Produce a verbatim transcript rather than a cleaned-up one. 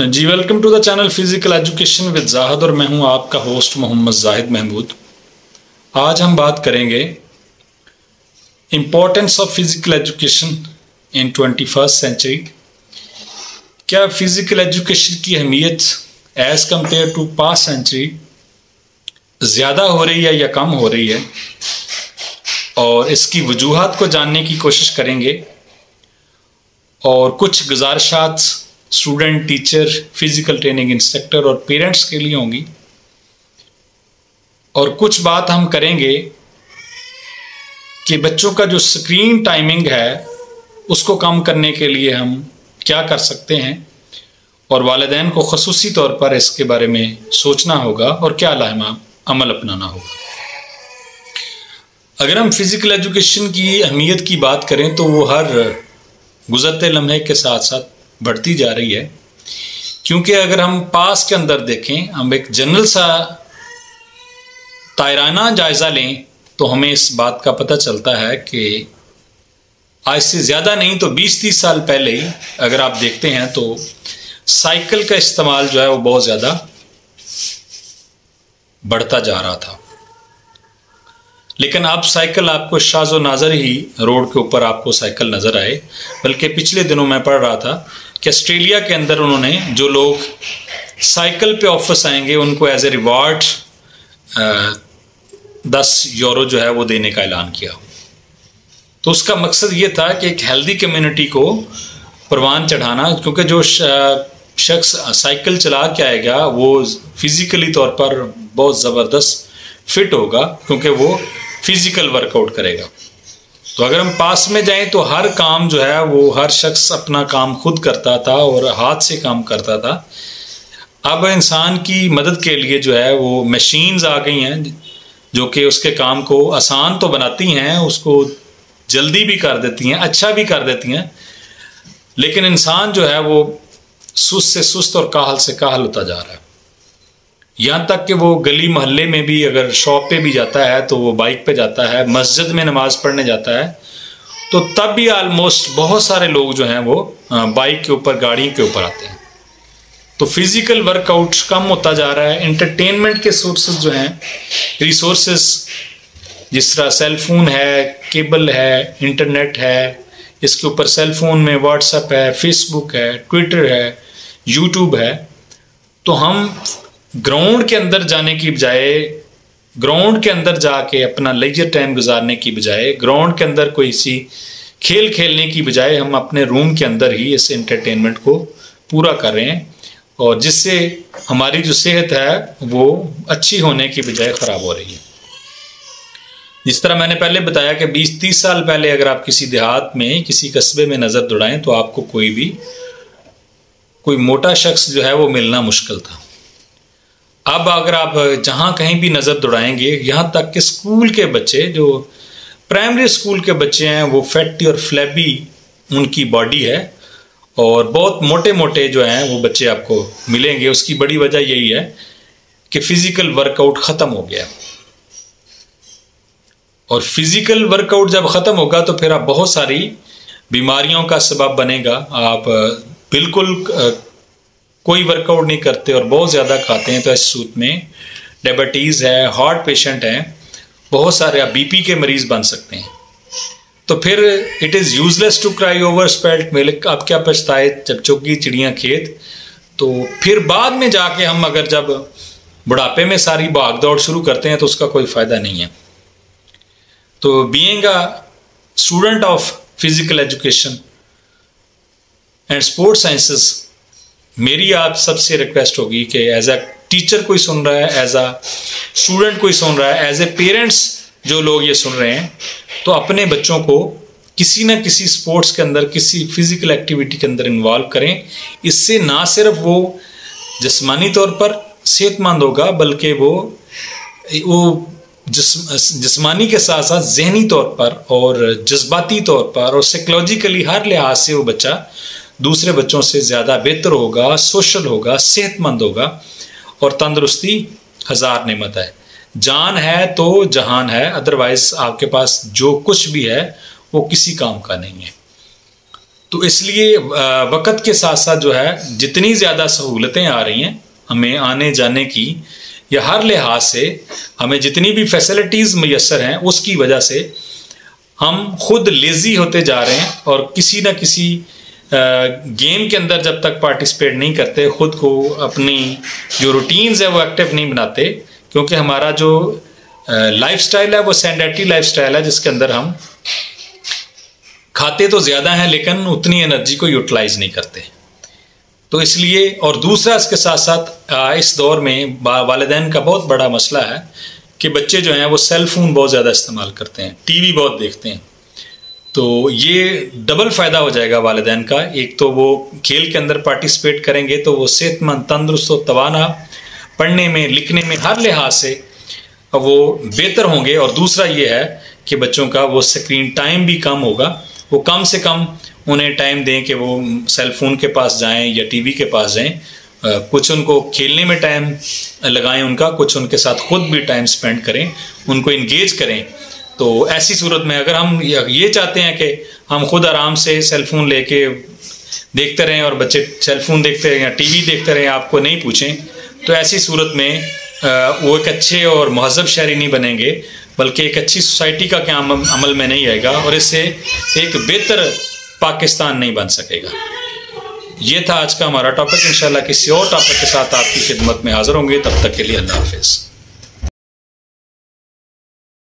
Ji welcome to the channel physical education with Zahid और मैं हूं आपका होस्ट मोहम्मद जाहिद महमूद। आज हम बात करेंगे importance of physical education in twenty first century. क्या फिजिकल एजुकेशन की अहमियत as compare to past century ज़्यादा हो रही है या कम हो रही है, और इसकी वजूहात को जानने की कोशिश करेंगे और कुछ गुजारिशात student, teacher, physical training instructor और पेरेंट्स के लिए होंगी। और कुछ बात हम करेंगे कि बच्चों का जो स्क्रीन टाइमिंग है उसको कम करने के लिए हम क्या कर सकते हैं, और वालिदैन को ख़ुसूसी तौर पर इसके बारे में सोचना होगा और क्या लाइमा अमल अपनाना होगा। अगर हम फिज़िकल एजुकेशन की अहमियत की बात करें तो वो हर गुज़रते लम्हे के साथ साथ बढ़ती जा रही है, क्योंकि अगर हम पास के अंदर देखें, हम एक जनरल सा तायराना जायज़ा लें तो हमें इस बात का पता चलता है कि आज से ज़्यादा नहीं तो बीस तीस साल पहले ही अगर आप देखते हैं तो साइकिल का इस्तेमाल जो है वो बहुत ज़्यादा बढ़ता जा रहा था, लेकिन अब साइकिल आपको शाज़ो नाज़र ही रोड के ऊपर आपको साइकिल नज़र आए। बल्कि पिछले दिनों मैं पढ़ रहा था कि ऑस्ट्रेलिया के अंदर उन्होंने जो लोग साइकिल पे ऑफिस आएंगे उनको एज ए रिवार्ड दस यूरो जो है वो देने का ऐलान किया। तो उसका मकसद ये था कि एक हेल्दी कम्युनिटी को परवान चढ़ाना, क्योंकि जो शख्स साइकिल चला के आएगा वो फिज़िकली तौर पर बहुत ज़बरदस्त फिट होगा, क्योंकि वो फिज़िकल वर्कआउट करेगा। तो अगर हम पास में जाएं तो हर काम जो है वो हर शख्स अपना काम खुद करता था और हाथ से काम करता था। अब इंसान की मदद के लिए जो है वो मशीन्स आ गई हैं जो कि उसके काम को आसान तो बनाती हैं, उसको जल्दी भी कर देती हैं, अच्छा भी कर देती हैं, लेकिन इंसान जो है वो सुस्त से सुस्त और काहल से काहल होता जा रहा है। यहाँ तक कि वो गली मोहल्ले में भी अगर शॉप पे भी जाता है तो वो बाइक पे जाता है, मस्जिद में नमाज़ पढ़ने जाता है तो तब भी आलमोस्ट बहुत सारे लोग जो हैं वो बाइक के ऊपर, गाड़ी के ऊपर आते हैं। तो फिज़िकल वर्कआउट कम होता जा रहा है। इंटरटेनमेंट के सोर्सेज जो हैं, रिसोर्सेज जिस तरह सेलफोन है, केबल है, इंटरनेट है, इसके ऊपर सेलफोन में व्हाट्सएप है, फेसबुक है, ट्विटर है, यूट्यूब है। तो हम ग्राउंड के अंदर जाने की बजाय, ग्राउंड के अंदर जाके अपना लेजर टाइम गुजारने की बजाय, ग्राउंड के अंदर कोई सी खेल खेलने की बजाय हम अपने रूम के अंदर ही इस एंटरटेनमेंट को पूरा कर रहे हैं, और जिससे हमारी जो सेहत है वो अच्छी होने की बजाय ख़राब हो रही है। जिस तरह मैंने पहले बताया कि बीस तीस साल पहले अगर आप किसी देहात में, किसी कस्बे में नज़र दौड़ाएँ तो आपको कोई भी कोई मोटा शख्स जो है वो मिलना मुश्किल था। अब अगर आप जहाँ कहीं भी नज़र दौड़ाएंगे, यहाँ तक कि स्कूल के बच्चे, जो प्राइमरी स्कूल के बच्चे हैं, वो फैटी और फ्लैबी उनकी बॉडी है और बहुत मोटे मोटे जो हैं वो बच्चे आपको मिलेंगे। उसकी बड़ी वजह यही है कि फ़िज़िकल वर्कआउट ख़त्म हो गया, और फिज़िकल वर्कआउट जब ख़त्म होगा तो फिर आप बहुत सारी बीमारियों का सबब बनेगा। आप बिल्कुल कोई वर्कआउट नहीं करते और बहुत ज़्यादा खाते हैं तो इस सूरत में डायबिटीज़ है, हार्ट पेशेंट हैं, बहुत सारे आप बीपी के मरीज़ बन सकते हैं। तो फिर it is useless to cry over spelt milk, आप क्या पछताए जब चुगी चिड़ियाँ खेत। तो फिर बाद में जाके हम अगर जब बुढ़ापे में सारी भाग दौड़ शुरू करते हैं तो उसका कोई फ़ायदा नहीं है। तो being a student of physical education and sports sciences, मेरी आप सबसे रिक्वेस्ट होगी कि एज अ टीचर कोई सुन रहा है, एज अ स्टूडेंट कोई सुन रहा है, एज ए पेरेंट्स जो लोग ये सुन रहे हैं, तो अपने बच्चों को किसी ना किसी स्पोर्ट्स के अंदर, किसी फिज़िकल एक्टिविटी के अंदर इन्वॉल्व करें। इससे ना सिर्फ वो जिस्मानी तौर पर सेहतमंद होगा, बल्कि वो वो जिस जिस्मानी के साथ साथ जहनी तौर पर और जज्बाती तौर पर और साइकोलॉजिकली हर लिहाज से वो बच्चा दूसरे बच्चों से ज़्यादा बेहतर होगा, सोशल होगा, सेहतमंद होगा। और तंदुरुस्ती हज़ार नेमत है, जान है तो जहान है, अदरवाइज़ आपके पास जो कुछ भी है वो किसी काम का नहीं है। तो इसलिए वक्त के साथ साथ जो है जितनी ज़्यादा सहूलतें आ रही हैं हमें आने जाने की, या हर लिहाज से हमें जितनी भी फैसिलिटीज़ मैसर हैं, उसकी वजह से हम खुद लेज़ी होते जा रहे हैं और किसी न किसी गेम के अंदर जब तक पार्टिसिपेट नहीं करते, ख़ुद को अपनी जो रूटीन्स है वो एक्टिव नहीं बनाते, क्योंकि हमारा जो लाइफस्टाइल है वो सेडेंटरी लाइफस्टाइल है, जिसके अंदर हम खाते तो ज़्यादा हैं लेकिन उतनी एनर्जी को यूटिलाइज़ नहीं करते। तो इसलिए, और दूसरा इसके साथ साथ इस दौर में वालिदैन का बहुत बड़ा मसला है कि बच्चे जो हैं वो सेल फ़ोन बहुत ज़्यादा इस्तेमाल करते हैं, टीवी बहुत देखते हैं। तो ये डबल फ़ायदा हो जाएगा वालिदैन का, एक तो वो खेल के अंदर पार्टिसिपेट करेंगे तो वो सेहतमंद, तंदुरुस्त और तवाना, पढ़ने में, लिखने में, हर लिहाज से वो बेहतर होंगे। और दूसरा ये है कि बच्चों का वो स्क्रीन टाइम भी कम होगा, वो कम से कम उन्हें टाइम दें कि वो सेलफोन के पास जाएं या टीवी के पास जाएं, कुछ उनको खेलने में टाइम लगाएं उनका, कुछ उनके साथ खुद भी टाइम स्पेंड करें, उनको इंगेज करें। तो ऐसी सूरत में अगर हम ये चाहते हैं कि हम खुद आराम से सेलफोन लेके देखते रहें और बच्चे सेलफोन देखते रहें या टीवी देखते रहें, आपको नहीं पूछें, तो ऐसी सूरत में वो एक अच्छे और महजब शहरी नहीं बनेंगे, बल्कि एक अच्छी सोसाइटी का क्या अमल में नहीं आएगा और इससे एक बेहतर पाकिस्तान नहीं बन सकेगा। ये था आज का हमारा टॉपिक। इंशाल्लाह किसी और टॉपिक के साथ आपकी खिदमत में हाज़िर होंगे। तब तक के लिए अल्लाह हाफिज़।